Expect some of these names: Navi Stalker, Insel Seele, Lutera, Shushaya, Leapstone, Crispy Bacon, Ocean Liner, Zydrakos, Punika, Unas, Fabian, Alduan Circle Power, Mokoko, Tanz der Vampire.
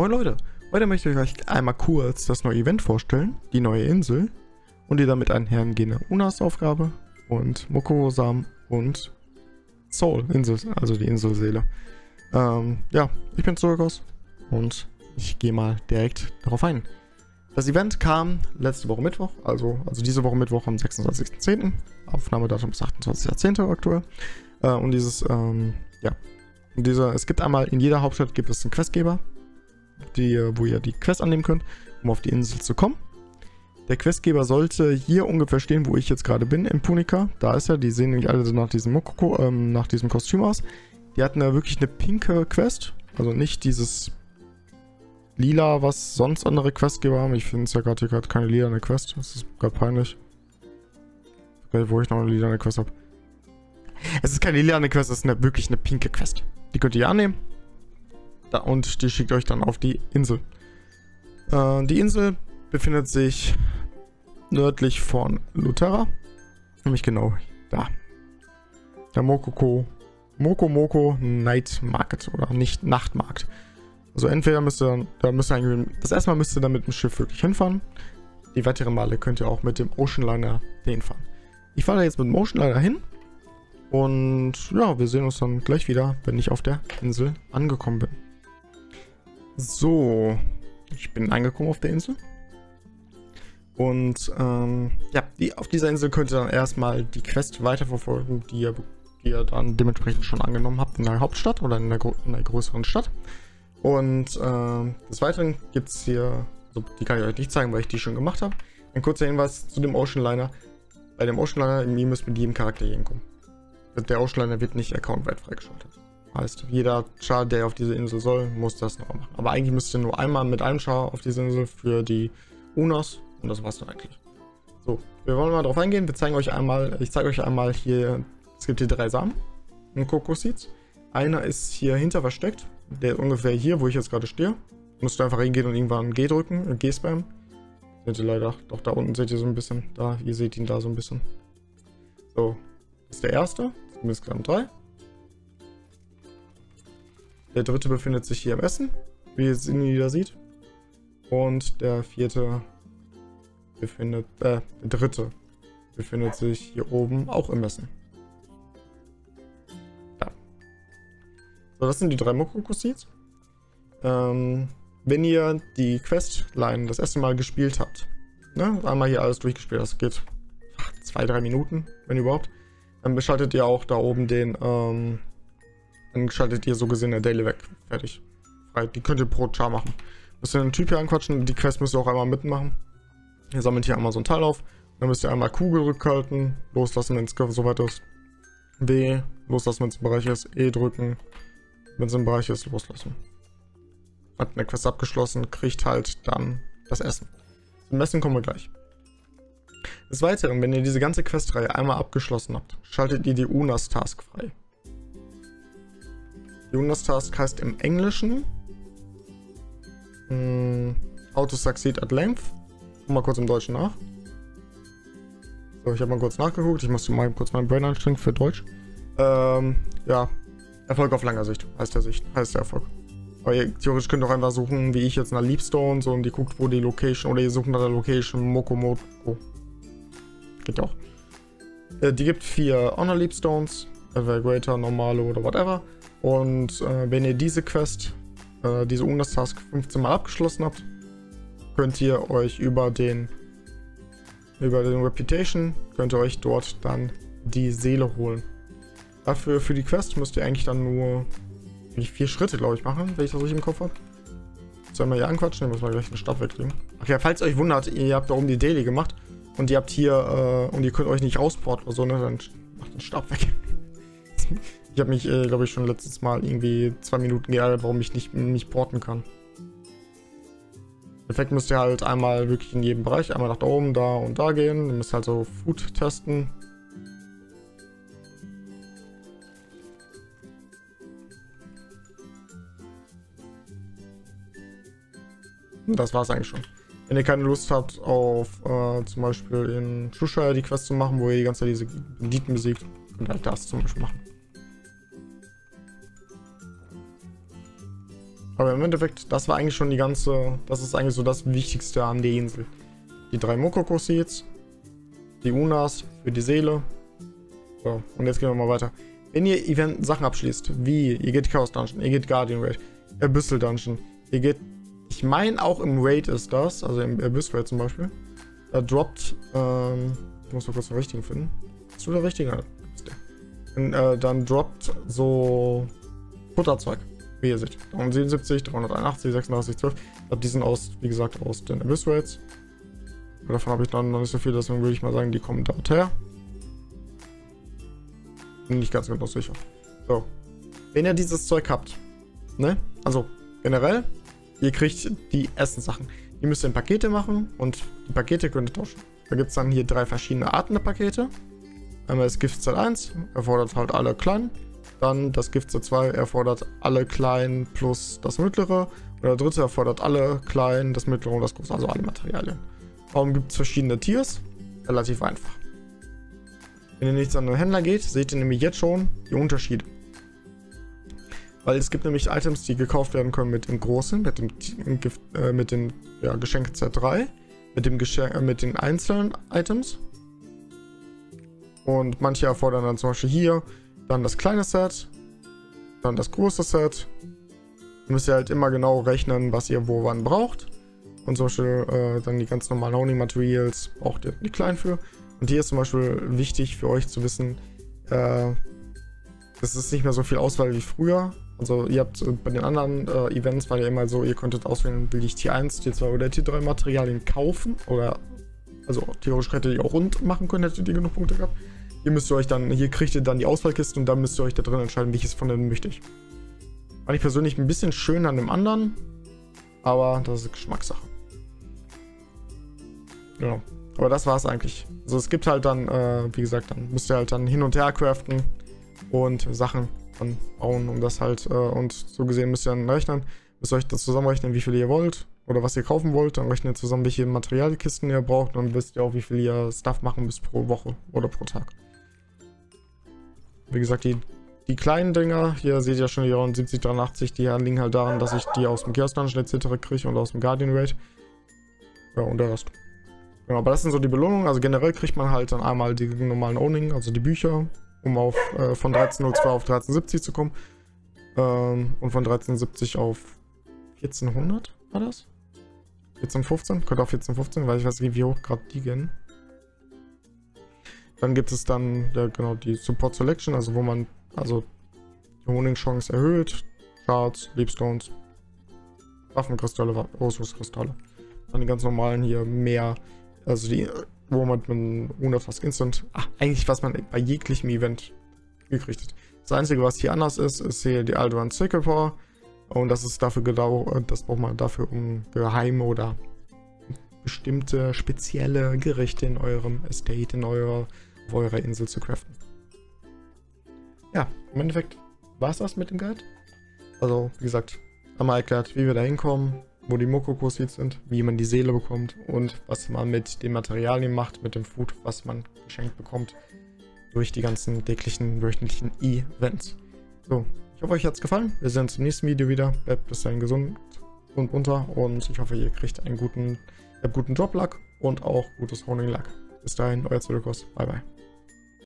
Moin Leute, heute möchte ich euch einmal kurz das neue Event vorstellen, die neue Insel und die damit einhergehende Unas-Aufgabe und Mokoko-Samen und Soul-Insel, also die Inselseele. Ja, ich bin Zydrakos und ich gehe mal direkt darauf ein. Das Event kam letzte Woche Mittwoch, also diese Woche Mittwoch am 26.10. Aufnahmedatum ist 28.10. aktuell. Und es gibt einmal in jeder Hauptstadt gibt es einen Questgeber, wo ihr die Quest annehmen könnt, um auf die Insel zu kommen. Der Questgeber sollte hier ungefähr stehen, wo ich jetzt gerade bin, in Punika. Da ist er, die sehen nämlich alle so nach diesem Mokoko, nach diesem Kostüm aus. Die hatten da wirklich eine pinke Quest, also nicht dieses lila, was sonst andere Questgeber haben. Ich finde es ja gerade hier keine lila eine Quest, das ist gerade peinlich. Wo ich noch eine lila eine Quest habe. Es ist keine lila eine Quest, es ist wirklich eine pinke Quest. Die könnt ihr annehmen. Und die schickt euch dann auf die Insel. Die Insel befindet sich nördlich von Lutera. Nämlich genau da. Der Mokoko Night Market oder nicht Nachtmarkt. Also entweder müsst ihr dann mit dem Schiff wirklich hinfahren. Die weiteren Male könnt ihr auch mit dem Ocean Liner hinfahren. Ich fahre jetzt mit dem Ocean Liner hin. Und ja, wir sehen uns dann gleich wieder, wenn ich auf der Insel angekommen bin. So, ich bin angekommen auf der Insel. Und ja, auf dieser Insel könnt ihr dann erstmal die Quest weiterverfolgen, die ihr dann dementsprechend schon angenommen habt in der Hauptstadt oder in der größeren Stadt. Und des Weiteren gibt es hier, also die kann ich euch nicht zeigen, weil ich die schon gemacht habe. Ein kurzer Hinweis zu dem Ocean Liner. Bei dem Ocean Liner, ihr müsst mit jedem Charakter hier hinkommen. Der Ocean Liner wird nicht accountweit freigeschaltet. Heißt, jeder Char, der auf diese Insel soll, muss das nochmal machen. Aber eigentlich müsst ihr nur einmal mit einem Char auf diese Insel für die Unas und das war's dann eigentlich. So, wir wollen mal drauf eingehen. Ich zeige euch einmal hier, es gibt hier 3 Samen in Coco Seeds. Einer ist hier hinter versteckt, der ist ungefähr hier, wo ich jetzt gerade stehe. Musst du einfach hingehen und irgendwann G drücken, G spammen. Seht ihr leider, doch da unten seht ihr so ein bisschen, da, ihr seht ihn da so ein bisschen. So. Das ist der erste, insgesamt 3. Der dritte befindet sich hier im Essen, wie ihr es in jeder sieht. Und der vierte dritte befindet sich hier oben auch im Essen. Ja. So, das sind die 3 Mokoko Seeds. Wenn ihr die Questline das erste Mal gespielt habt, ne, einmal hier alles durchgespielt, das geht 2-3 Minuten, wenn überhaupt. Dann schaltet ihr auch da oben dann schaltet ihr so gesehen der Daily weg. Fertig. Frei. Die könnt ihr pro Char machen. Müsst ihr den Typ hier anquatschen, die Quest müsst ihr auch einmal mitmachen. Ihr sammelt hier einmal so ein Teil auf. Dann müsst ihr einmal Q gedrückt halten, loslassen, wenn es soweit ist. W, loslassen, wenn es im Bereich ist. E drücken, wenn es im Bereich ist, loslassen. Hat eine Quest abgeschlossen, kriegt halt dann das Essen. Zum Essen kommen wir gleich. Des Weiteren, wenn ihr diese ganze Questreihe einmal abgeschlossen habt, schaltet ihr die Unas-Task frei. Die Unas-Task heißt im Englischen How to Succeed at Length. Guck mal kurz im Deutschen nach. So, ich habe mal kurz nachgeguckt. Ich musste mal kurz mein Brain anstrengen für Deutsch. Ja, Erfolg auf langer Sicht heißt der Erfolg. Aber ihr theoretisch könnt auch einfach suchen, wie ich jetzt nach Leapstone, so und die guckt, wo die Location, oder ihr sucht nach der Location Mokomoko. Geht auch. Die gibt 4 Honor Leapstones, Greater, Normale oder whatever. Und wenn ihr diese Quest, diese Unas Task 15 Mal abgeschlossen habt, könnt ihr euch über den Reputation, könnt ihr euch dort dann die Seele holen. Dafür, für die Quest müsst ihr eigentlich dann nur 4 Schritte, glaube ich, machen, wenn ich das richtig im Kopf habe. Zweimal hier anquatschen, dann müssen wir gleich den Stab wegkriegen. Ach ja, falls ihr euch wundert, ihr habt da oben die Daily gemacht. Und ihr habt hier, und ihr könnt euch nicht rausporten oder so, ne, dann macht den Stab weg. Ich habe mich, glaube ich, schon letztes Mal irgendwie 2 Minuten geärgert, warum ich nicht porten kann. Im Endeffekt müsst ihr halt einmal wirklich in jedem Bereich, einmal nach da oben, da und da gehen. Ihr müsst halt so Food testen. Und das war's eigentlich schon. Wenn ihr keine Lust habt, auf zum Beispiel in Shushaya die Quest zu machen, wo ihr die ganze Zeit diese Banditen besiegt, könnt ihr halt das zum Beispiel machen. Aber im Endeffekt, das war eigentlich schon die ganze... Das ist eigentlich so das Wichtigste an der Insel. Die 3 Mokoko-Seeds, die Unas für die Seele. So, und jetzt gehen wir mal weiter. Wenn ihr Event-Sachen abschließt, wie ihr geht Chaos Dungeon, ihr geht Guardian Raid, Abyssal Dungeon, ihr geht... Ich meine auch im Raid ist das, also im Abyss Raid zum Beispiel. Da droppt... ich muss mal kurz den richtigen finden. Bist du der Richtige? Und, dann droppt so Futterzeug, wie ihr seht. 377, 381, 36, 12. Ich glaube, die sind aus, wie gesagt, aus den Abyss Raids. Davon habe ich dann noch nicht so viel, deswegen würde ich mal sagen, die kommen dort her. Bin nicht ganz genau sicher. So. Wenn ihr dieses Zeug habt, ne? Also generell, ihr kriegt die Essenssachen. Ihr müsst in Pakete machen und die Pakete könnt ihr tauschen. Da gibt es dann hier 3 verschiedene Arten der Pakete. Einmal das Giftset 1, erfordert halt alle kleinen. Dann das Giftset 2 erfordert alle kleinen plus das mittlere. Und der dritte erfordert alle kleinen, das mittlere und das große, also alle Materialien. Warum gibt es verschiedene Tiers? Relativ einfach. Wenn ihr nichts an den Händler geht, seht ihr nämlich jetzt schon die Unterschiede. Weil es gibt nämlich Items, die gekauft werden können mit dem großen, mit dem, ja, Geschenk Z3, mit den einzelnen Items. Und manche erfordern dann zum Beispiel hier, dann das kleine Set, dann das große Set. Da müsst ihr halt immer genau rechnen, was ihr wo wann braucht. Und zum Beispiel dann die ganz normalen Honing Materials, auch die kleinen für. Und hier ist zum Beispiel wichtig für euch zu wissen, es ist nicht mehr so viel Auswahl wie früher. Also ihr habt bei den anderen Events war ja immer so, ihr könntet auswählen, will ich Tier 1, Tier 2 oder Tier 3 Materialien kaufen. Oder also theoretisch hättet ihr auch rund machen können, hättet ihr genug Punkte gehabt. Hier müsst ihr euch dann, hier kriegt ihr dann die Auswahlkiste und dann müsst ihr euch da drin entscheiden, welches von denen möchte ich. Fand ich persönlich ein bisschen schön an dem anderen, aber das ist Geschmackssache. Genau. Aber das war's eigentlich. Also es gibt halt dann, wie gesagt, dann müsst ihr halt dann hin und her craften und Sachen dann bauen, um das halt, und so gesehen müsst ihr dann rechnen, müsst ihr euch das zusammenrechnen, wie viel ihr wollt oder was ihr kaufen wollt, dann rechnet ihr zusammen, welche Materialkisten ihr braucht, dann wisst ihr auch, wie viel ihr Stuff machen müsst pro Woche oder pro Tag. Wie gesagt, die kleinen Dinger, hier seht ihr schon die 70, 83, die liegen halt daran, dass ich die aus dem Chaos Dungeon etc. kriege und aus dem Guardian Raid. Ja, und der Rest. Genau, aber das sind so die Belohnungen, also generell kriegt man halt dann einmal die normalen Owning, also die Bücher, um auf von 1302 auf 1370 zu kommen. Und von 1370 auf 1400 war das? 1415? Könnte auf 1415, weil ich weiß nicht, wie hoch gerade die gehen. Dann gibt es dann ja, genau, die Support Selection, also wo man also die Honing-Chance erhöht, Shards, Leapstones, Waffenkristalle, Rüstungskristalle. Dann die ganz normalen hier mehr, also die, wo man 100 fast instant, eigentlich was man bei jeglichem Event gekriegt hat. Das einzige, was hier anders ist, ist hier die Alduan Circle Power. Und das ist dafür genau, das braucht man dafür, um geheime oder bestimmte spezielle Gerichte in eurem Estate, auf eurer Insel zu craften. Ja, im Endeffekt war es das mit dem Guide. Also, wie gesagt, einmal erklärt, wie wir da hinkommen, wo die Mokoko-Seeds sind, wie man die Seele bekommt und was man mit den Materialien macht, mit dem Food, was man geschenkt bekommt durch die ganzen täglichen, wöchentlichen Events. So, ich hoffe, euch hat es gefallen. Wir sehen uns im nächsten Video wieder. Bleibt bis dahin gesund und munter und ich hoffe, ihr kriegt einen guten Job-Luck und auch gutes Honing-Luck. Bis dahin, euer Zydrakos. Bye, bye.